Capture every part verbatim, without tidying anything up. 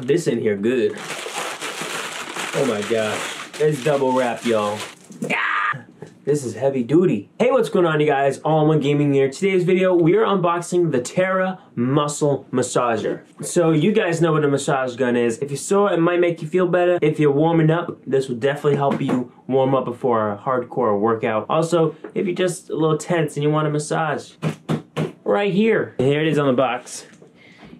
put this in here good. Oh my gosh. It's double wrap, y'all. Ah! This is heavy duty. Hey, what's going on, you guys? All in One Gaming here. Today's video, we are unboxing the TEAAHA Muscle Massager. So you guys know what a massage gun is. If you saw it, it might make you feel better. If you're warming up, this will definitely help you warm up before a hardcore workout. Also, if you're just a little tense and you want a massage, right here. And here it is on the box.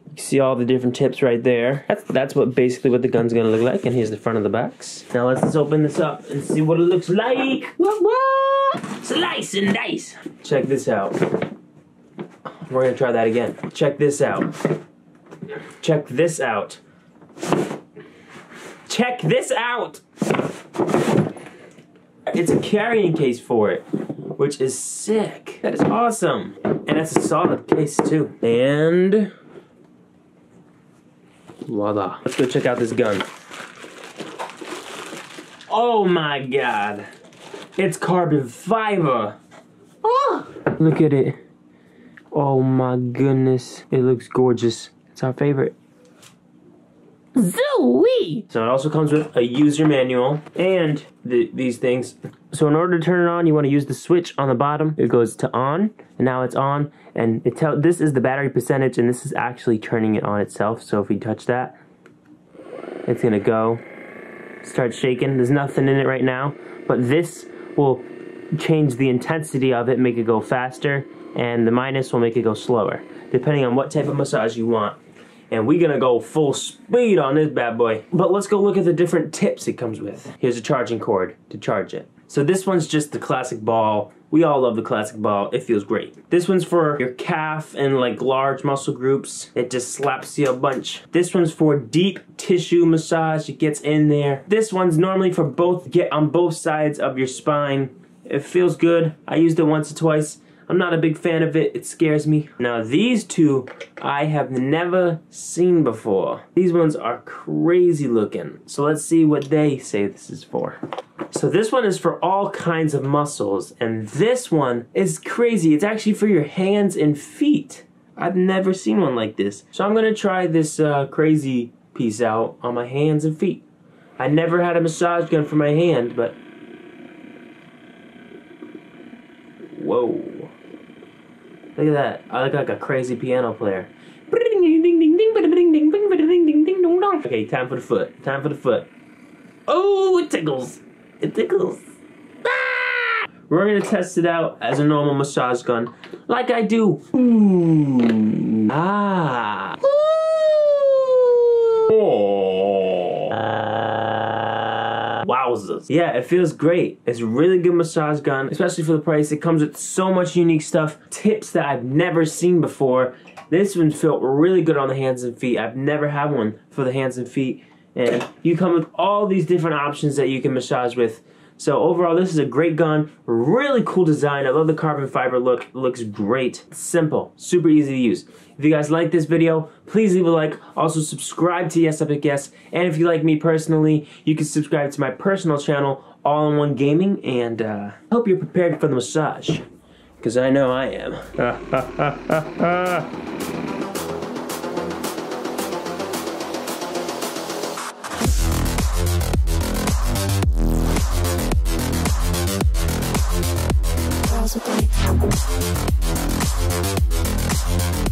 You can see all the different tips right there. That's, that's what basically what the gun's gonna look like. And here's the front of the box. Now let's just open this up and see what it looks like. What, what? Slice and dice. Check this out. We're gonna try that again. Check this out. Check this out. Check this out. It's a carrying case for it, which is sick. That is awesome. And that's a solid case too. And voila. Let's go check out this gun. Oh my god. It's carbon fiber. Oh, look at it. Oh my goodness. It looks gorgeous. It's our favorite. Zooey! So it also comes with a user manual and the, these things. So in order to turn it on, you want to use the switch on the bottom. It goes to on, and now it's on. And it tell, this is the battery percentage, and this is actually turning it on itself. So if we touch that, it's going to go. Start shaking. There's nothing in it right now. But this will change the intensity of it, make it go faster. And the minus will make it go slower, depending on what type of massage you want. And we're gonna go full speed on this bad boy. But let's go look at the different tips it comes with. Here's a charging cord to charge it. So this one's just the classic ball. We all love the classic ball, it feels great. This one's for your calf and like large muscle groups. It just slaps you a bunch. This one's for deep tissue massage, it gets in there. This one's normally for both, get on both sides of your spine. It feels good, I used it once or twice. I'm not a big fan of it, it scares me. Now these two, I have never seen before. These ones are crazy looking. So let's see what they say this is for. So this one is for all kinds of muscles, and this one is crazy. It's actually for your hands and feet. I've never seen one like this. So I'm gonna try this uh, crazy piece out on my hands and feet. I never had a massage gun for my hand, but whoa. Look at that. I look like a crazy piano player. Okay, time for the foot. Time for the foot. Oh, it tickles. It tickles. Ah! We're gonna test it out as a normal massage gun, like I do. Ooh. Ah. Ooh. Oh. Uh. Wowzers. Yeah, it feels great. It's a really good massage gun, especially for the price. It comes with so much unique stuff. Tips that I've never seen before. This one felt really good on the hands and feet. I've never had one for the hands and feet. And you come with all these different options that you can massage with. So overall, this is a great gun. Really cool design. I love the carbon fiber look. It looks great. It's simple. Super easy to use. If you guys like this video, please leave a like. Also, subscribe to YesEpicYes. And if you like me personally, you can subscribe to my personal channel, All in One Gaming. And uh, hope you're prepared for the massage. Because I know I am. Ha ha ha ha ha!